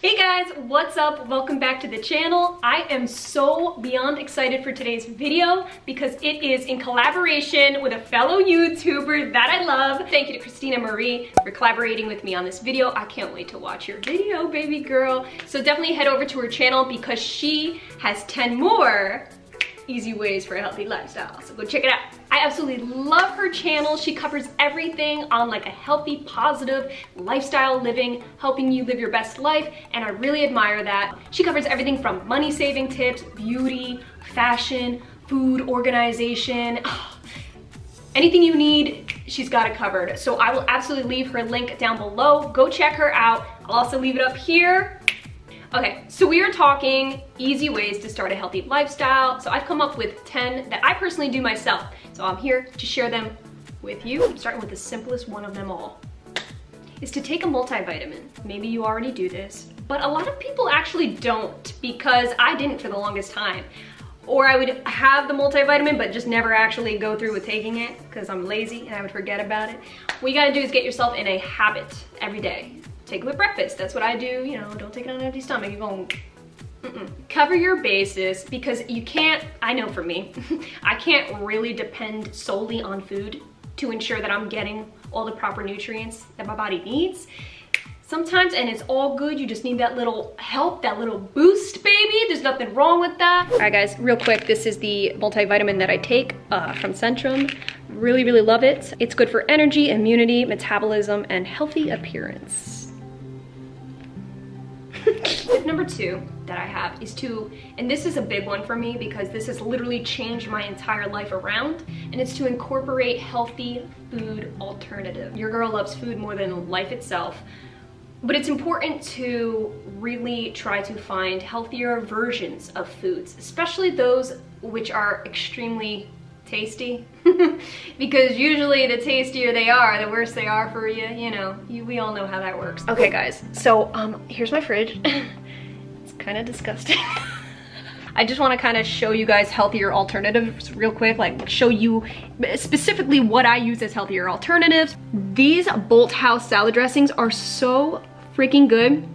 Hey guys, what's up? Welcome back to the channel. I am so beyond excited for today's video because it is in collaboration with a fellow YouTuber that I love. Thank you to Christina Marie for collaborating with me on this video. I can't wait to watch your video, baby girl. So definitely head over to her channel because she has 10 more easy ways for a healthy lifestyle, so go check it out. I absolutely love her channel. She covers everything on like a healthy, positive lifestyle living, helping you live your best life, and I really admire that. She covers everything from money saving tips, beauty, fashion, food, organization, anything you need, she's got it covered. So I will absolutely leave her link down below. Go check her out. I'll also leave it up here. Okay, so we are talking easy ways to start a healthy lifestyle. So I've come up with 10 that I personally do myself. So I'm here to share them with you. I'm starting with the simplest one of them all. Is to take a multivitamin. Maybe you already do this, but a lot of people actually don't, because I didn't for the longest time. Or I would have the multivitamin, but just never actually go through with taking it because I'm lazy and I would forget about it. What you gotta do is get yourself in a habit every day. Take it with breakfast, that's what I do, you know, don't take it on an empty stomach, you're going, Cover your bases, because you can't, I know for me, I can't really depend solely on food to ensure that I'm getting all the proper nutrients that my body needs. Sometimes, and it's all good, you just need that little help, that little boost, baby, there's nothing wrong with that. All right guys, real quick, this is the multivitamin that I take from Centrum. Really, really love it. It's good for energy, immunity, metabolism, and healthy appearance. Tip number 2 that I have is to, and this is a big one for me because this has literally changed my entire life around, and it's to incorporate healthy food alternatives. Your girl loves food more than life itself, but it's important to really try to find healthier versions of foods, especially those which are extremely tasty, because usually the tastier they are, the worse they are for you, you know, we all know how that works. Okay guys, so here's my fridge. It's kind of disgusting. I just want to kind of show you guys healthier alternatives real quick, like show you specifically what I use as healthier alternatives. These Bolthouse salad dressings are so freaking good,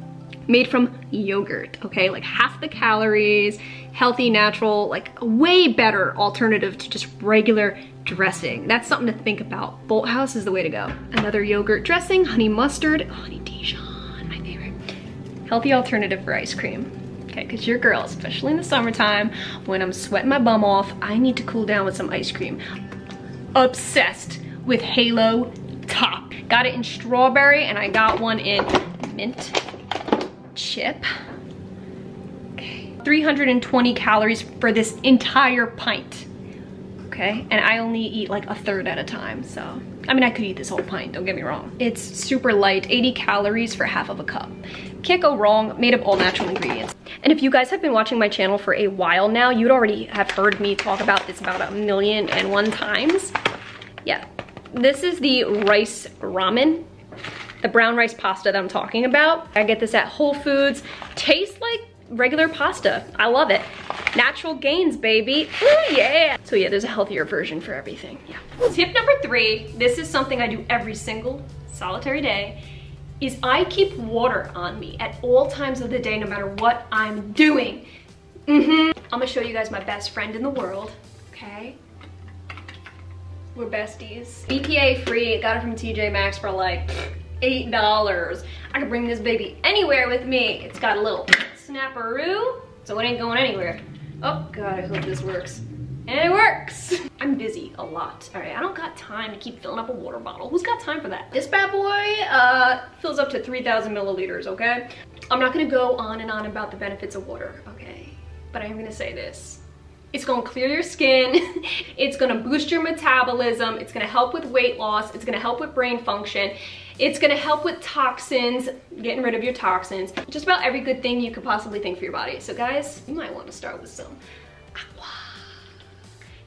made from yogurt, okay? Like half the calories, healthy, natural, like a way better alternative to just regular dressing. That's something to think about. Bolthouse is the way to go. Another yogurt dressing, honey mustard, oh, honey Dijon, my favorite. Healthy alternative for ice cream. Okay, because your girl, especially in the summertime, when I'm sweating my bum off, I need to cool down with some ice cream. Obsessed with Halo Top. Got it in strawberry and I got one in mint chip. Okay. 320 calories for this entire pint. Okay, and I only eat like a third at a time, so I mean I could eat this whole pint, don't get me wrong. It's super light, 80 calories for half of a cup. Can't go wrong, made of all natural ingredients. And if you guys have been watching my channel for a while now, you'd already have heard me talk about this about 1,000,001 times. Yeah, this is the rice ramen. The brown rice pasta that I'm talking about. I get this at Whole Foods. Tastes like regular pasta. I love it. Natural gains, baby. Ooh, yeah. So yeah, there's a healthier version for everything. Yeah. Tip number 3, this is something I do every single solitary day, is I keep water on me at all times of the day, no matter what I'm doing. I'm gonna show you guys my best friend in the world, okay? We're besties. BPA free, got it from TJ Maxx for like $8. I can bring this baby anywhere with me. It's got a little snapperoo, so it ain't going anywhere. Oh God, I hope this works. And it works. I'm busy a lot. All right, I don't got time to keep filling up a water bottle. Who's got time for that? This bad boy fills up to 3,000 milliliters, okay? I'm not gonna go on and on about the benefits of water, okay? But I am gonna say this. It's gonna clear your skin, it's gonna boost your metabolism, it's gonna help with weight loss, it's gonna help with brain function, it's gonna help with toxins, getting rid of your toxins, just about every good thing you could possibly think for your body. So guys, you might wanna start with some aqua.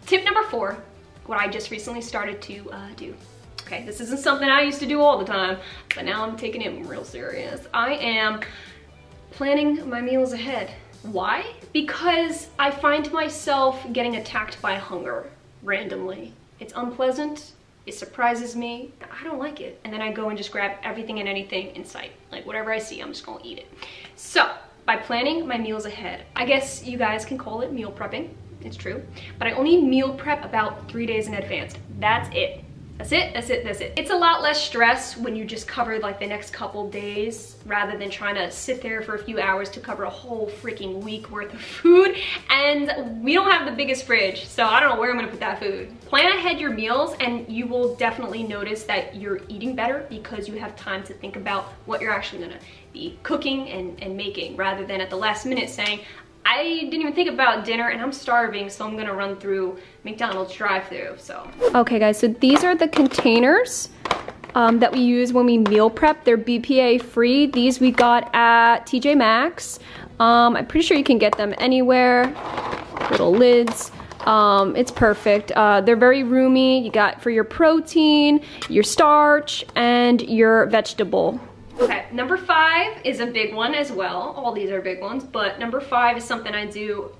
Tip number 4, what I just recently started to do. Okay, this isn't something I used to do all the time, but now I'm taking it real serious. I am planning my meals ahead. Why? Because I find myself getting attacked by hunger randomly. It's unpleasant, It surprises me. I don't like it. And then I go and just grab everything and anything in sight. Like whatever I see, I'm just gonna eat it. So by planning my meals ahead, I guess you guys can call it meal prepping. It's true. But I only meal prep about 3 days in advance. That's it. That's it, that's it, that's it. It's a lot less stress when you just cover like the next couple days rather than trying to sit there for a few hours to cover a whole freaking week worth of food. And we don't have the biggest fridge, so I don't know where I'm gonna put that food. Plan ahead your meals and you will definitely notice that you're eating better because you have time to think about what you're actually gonna be cooking and making rather than at the last minute saying, I didn't even think about dinner and I'm starving, so I'm gonna run through McDonald's drive-thru. So okay guys, so these are the containers that we use when we meal prep. They're BPA free. These we got at TJ Maxx. I'm pretty sure you can get them anywhere. Little lids. It's perfect. They're very roomy. You got for your protein, your starch, and your vegetable. Okay, number 5 is a big one as well. All these are big ones, but number 5 is something I do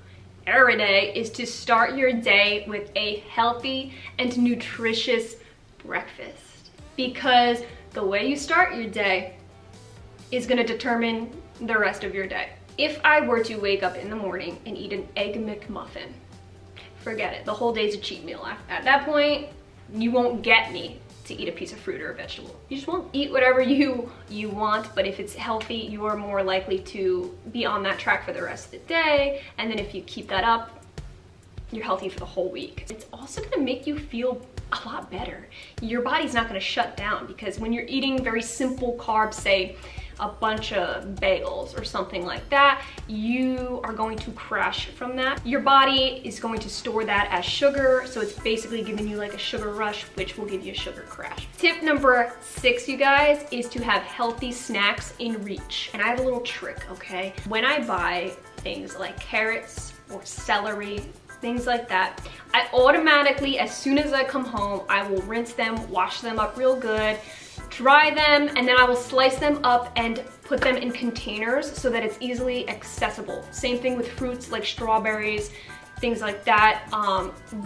every day, is to start your day with a healthy and nutritious breakfast. Because the way you start your day is gonna determine the rest of your day. If I were to wake up in the morning and eat an Egg McMuffin, forget it, the whole day's a cheat meal. At that point, you won't get me to eat a piece of fruit or a vegetable. You just won't. Eat whatever you want, but if it's healthy, you are more likely to be on that track for the rest of the day, and then if you keep that up, you're healthy for the whole week. It's also gonna make you feel a lot better. Your body's not gonna shut down, because when you're eating very simple carbs, say a bunch of bagels or something like that, you are going to crash from that. Your body is going to store that as sugar, so it's basically giving you like a sugar rush, which will give you a sugar crash. Tip number 6, you guys, is to have healthy snacks in reach. And I have a little trick, okay? When I buy things like carrots or celery, things like that, I automatically, as soon as I come home, I will rinse them, wash them up real good, dry them, and then I will slice them up and put them in containers so that it's easily accessible. Same thing with fruits like strawberries, things like that.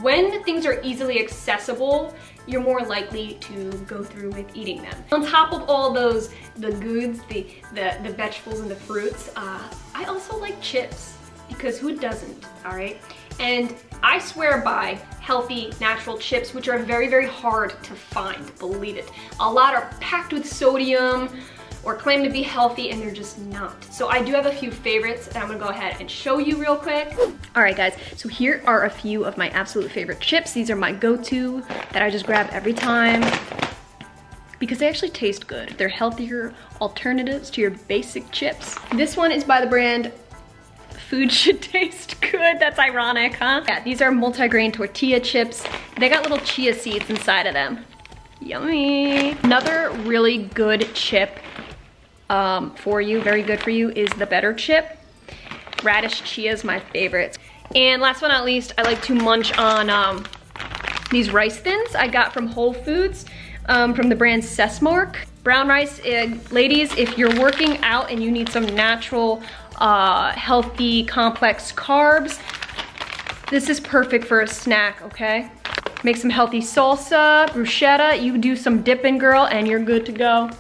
When things are easily accessible, you're more likely to go through with eating them. On top of all those, the goods, the vegetables and the fruits, I also like chips, because who doesn't, all right? And I swear by healthy, natural chips, which are very, very hard to find, believe it. A lot are packed with sodium or claim to be healthy, and they're just not. So I do have a few favorites that I'm gonna go ahead and show you real quick. All right, guys, so here are a few of my absolute favorite chips. These are my go-to that I just grab every time, because they actually taste good. They're healthier alternatives to your basic chips. This one is by the brand Food Should Taste Good. That's ironic, huh? Yeah, these are multigrain tortilla chips. They got little chia seeds inside of them. Yummy. Another really good chip for you, very good for you, is the Better Chip. Radish chia is my favorite. And last but not least, I like to munch on these rice thins I got from Whole Foods, from the brand Sesmark. Brown rice, ladies, if you're working out and you need some natural, healthy, complex carbs, this is perfect for a snack, okay? Make some healthy salsa, bruschetta, you do some dipping, girl, and you're good to go.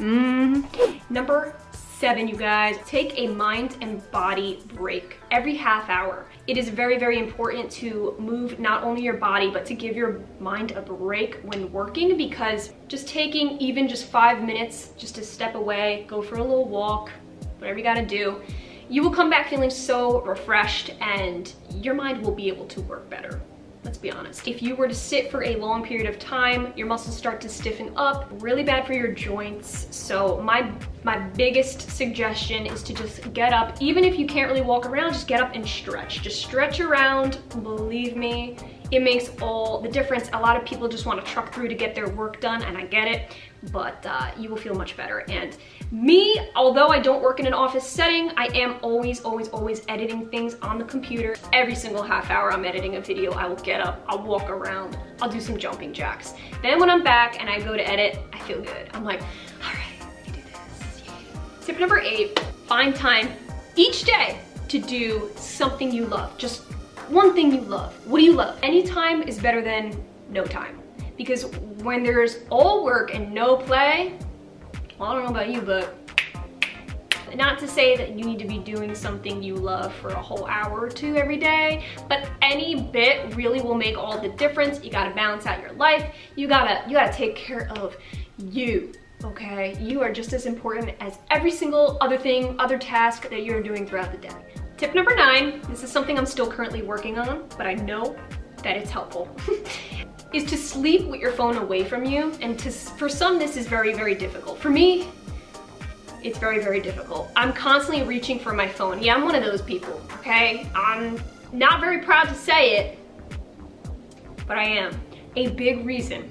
Number 7, you guys, take a mind and body break every half hour. It is very, very important to move not only your body, but to give your mind a break when working, because just taking even just 5 minutes just to step away, go for a little walk, whatever you gotta do, you will come back feeling so refreshed and your mind will be able to work better. Let's be honest. If you were to sit for a long period of time, your muscles start to stiffen up, really bad for your joints. So my biggest suggestion is to just get up. Even if you can't really walk around, just get up and stretch. Just stretch around, believe me, it makes all the difference. A lot of people just want to truck through to get their work done, and I get it, but you will feel much better. And me, although I don't work in an office setting, I am always, always, always editing things on the computer. Every single half hour I'm editing a video, I will get up, I'll walk around, I'll do some jumping jacks. Then when I'm back and I go to edit, I feel good. I'm like, all right, I can do this. Yay. Tip number 8, find time each day to do something you love. Just one thing you love. What do you love? Any time is better than no time. because when there's all work and no play, well, I don't know about you, but not to say that you need to be doing something you love for a whole hour or two every day, but any bit really will make all the difference. You gotta balance out your life. You gotta take care of you, okay? You are just as important as every single other thing, other task that you're doing throughout the day. Tip number 9, this is something I'm still currently working on, but I know that it's helpful, is to sleep with your phone away from you. And for some, this is very, very difficult. For me, it's very, very difficult. I'm constantly reaching for my phone. Yeah, I'm one of those people, okay? I'm not very proud to say it, but I am. A big reason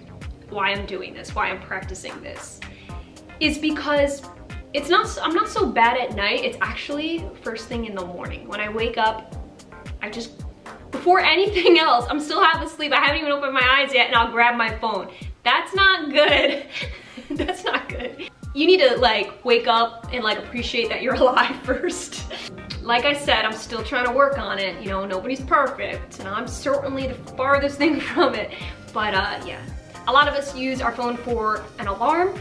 why I'm doing this, why I'm practicing this, is because it's not, I'm not so bad at night. It's actually first thing in the morning. When I wake up, I just, before anything else, I'm still half asleep. I haven't even opened my eyes yet, and I'll grab my phone. That's not good. That's not good. You need to like wake up and like appreciate that you're alive first. Like I said, I'm still trying to work on it. You know, nobody's perfect, and I'm certainly the farthest thing from it. But yeah, a lot of us use our phone for an alarm.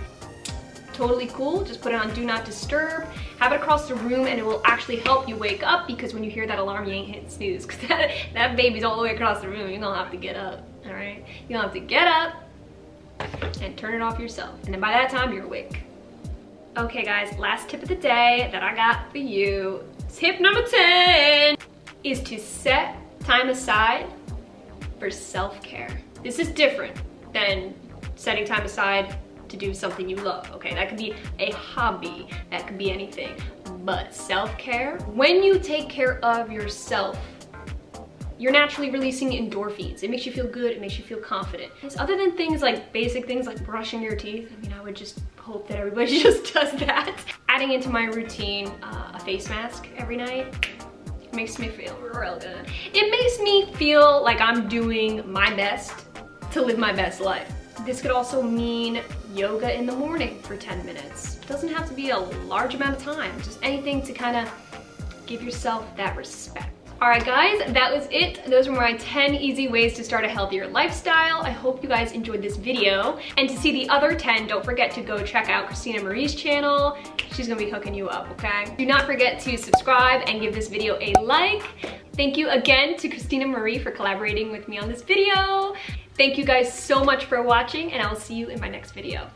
Totally cool, just put it on do not disturb, have it across the room, and it will actually help you wake up, because when you hear that alarm, you ain't hitting snooze, because that baby's all the way across the room. You're gonna have to get up, all right? You're gonna have to get up and turn it off yourself, and then by that time, you're awake. Okay guys, last tip of the day that I got for you, tip number 10, is to set time aside for self-care. This is different than setting time aside to do something you love, okay? That could be a hobby, that could be anything, but self-care, when you take care of yourself, you're naturally releasing endorphins. It makes you feel good, it makes you feel confident. It's other than things like basic things like brushing your teeth. I mean, I would just hope that everybody just does that. Adding into my routine a face mask every night makes me feel real good. It makes me feel like I'm doing my best to live my best life. This could also mean yoga in the morning for 10 minutes. It doesn't have to be a large amount of time, just anything to kind of give yourself that respect. All right guys, that was it. Those were my 10 easy ways to start a healthier lifestyle. I hope you guys enjoyed this video. And to see the other 10, don't forget to go check out Christina Marie's channel. She's gonna be hooking you up, okay? Do not forget to subscribe and give this video a like. Thank you again to Christina Marie for collaborating with me on this video. Thank you guys so much for watching, and I will see you in my next video.